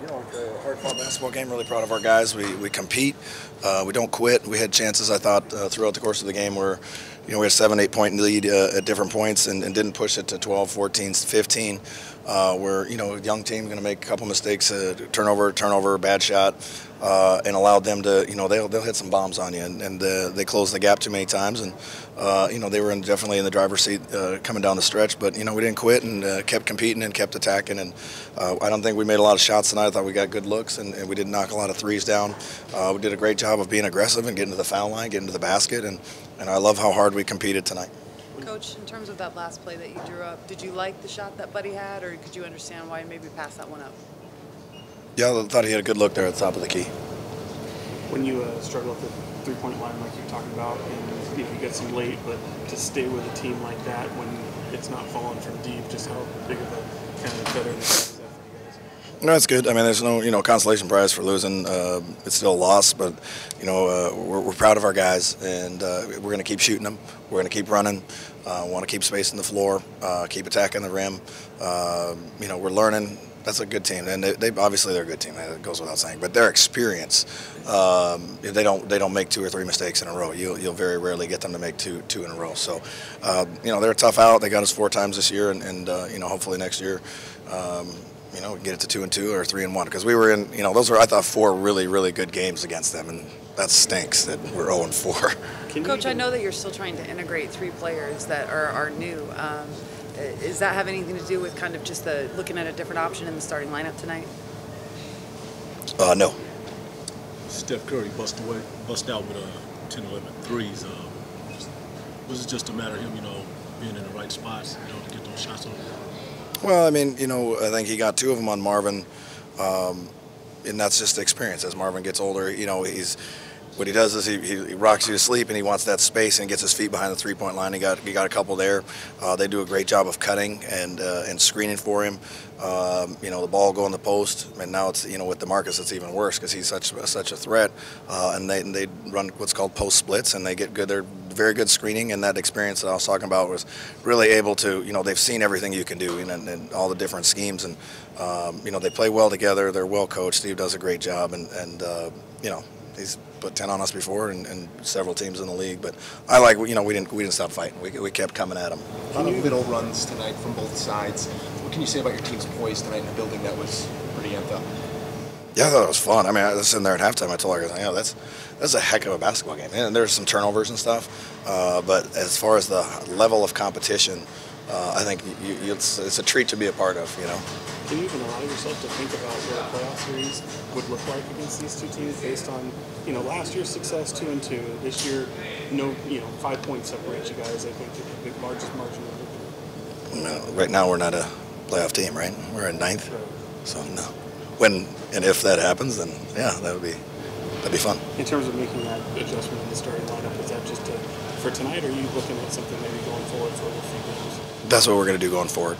you know, a hard-fought basketball game. Really proud of our guys. We compete. We don't quit. We had chances, I thought, throughout the course of the game where, you know, we had a 7-8 point lead at different points and didn't push it to 12, 14, 15. Where, you know, a young team going to make a couple mistakes, turnover, bad shot, and allowed them to, you know, they'll hit some bombs on you, and they closed the gap too many times, and you know, they were definitely in the driver's seat coming down the stretch, but you know, we didn't quit and kept competing and kept attacking, and I don't think we made a lot of shots tonight. I thought we got good looks, and we did knock a lot of threes down. We did a great job of being aggressive and getting to the foul line, getting to the basket, and I love how hard we competed tonight. Coach, in terms of that last play that you drew up, did you like the shot that Buddy had, or could you understand why he maybe passed that one up? Yeah, I thought he had a good look there at the top of the key. When you struggle with the three-point line like you're talking about, and you get some late, but to stay with a team like that when it's not falling from deep, just how big of a kind of veteran is that for you guys? No, it's good. I mean, there's no, you know, consolation prize for losing. It's still a loss, but you know, we're proud of our guys, and we're going to keep shooting them. We're going to keep running. Want to keep spacing the floor. Keep attacking the rim. You know, we're learning. That's a good team, and they obviously they're a good team. That goes without saying. But their experience, they don't make 2 or 3 mistakes in a row. You'll very rarely get them to make two in a row. So, you know, they're a tough out. They got us 4 times this year, and you know, hopefully next year, you know, we can get it to 2-2 or 3-1, because we were in, you know, those were, I thought, 4 really, really good games against them, and that stinks that we're 0-4. Coach, I know that you're still trying to integrate 3 players that are new. Does that have anything to do with kind of just the looking at a different option in the starting lineup tonight? No. Steph Curry bust out with 10, 11 threes. Was it just a matter of him, you know, being in the right spots, you know, to get those shots on? Well, I mean, you know, I think he got 2 of them on Marvin, and that's just experience. As Marvin gets older, you know, what he does is he rocks you to sleep, and he wants that space, and he gets his feet behind the three-point line. He got a couple there. They do a great job of cutting and screening for him. You know, the ball going the post, and now it's, you know, with DeMarcus it's even worse because he's such a threat. And they run what's called post splits, and they get good. They're very good screening, and that experience that I was talking about was really able to, you know, they've seen everything you can do and all the different schemes, and you know, they play well together. They're well coached. Steve does a great job, and you know, he's put 10 on us before, and several teams in the league. But I like, you know, we didn't stop fighting. We kept coming at them. A lot of middle runs tonight from both sides. What can you say about your team's poise tonight in a building that was pretty amped up? Yeah, I thought it was fun. I mean, I was sitting there at halftime. I told her, yeah, that's a heck of a basketball game. And there's some turnovers and stuff. But as far as the level of competition, I think it's a treat to be a part of, you know. Can you even allow yourself to think about what a playoff series would look like against these 2 teams based on, you know, last year's success, 2-2, this year, no, you know, 5 points separate you guys, I think, the largest margin of victory? No, right now we're not a playoff team, right? We're in 9th, right. So no. When and if that happens, then yeah, that'd be fun. In terms of making that adjustment in the starting lineup, is that just for tonight, or are you looking at something maybe going forward for a few games? That's what we're going to do going forward.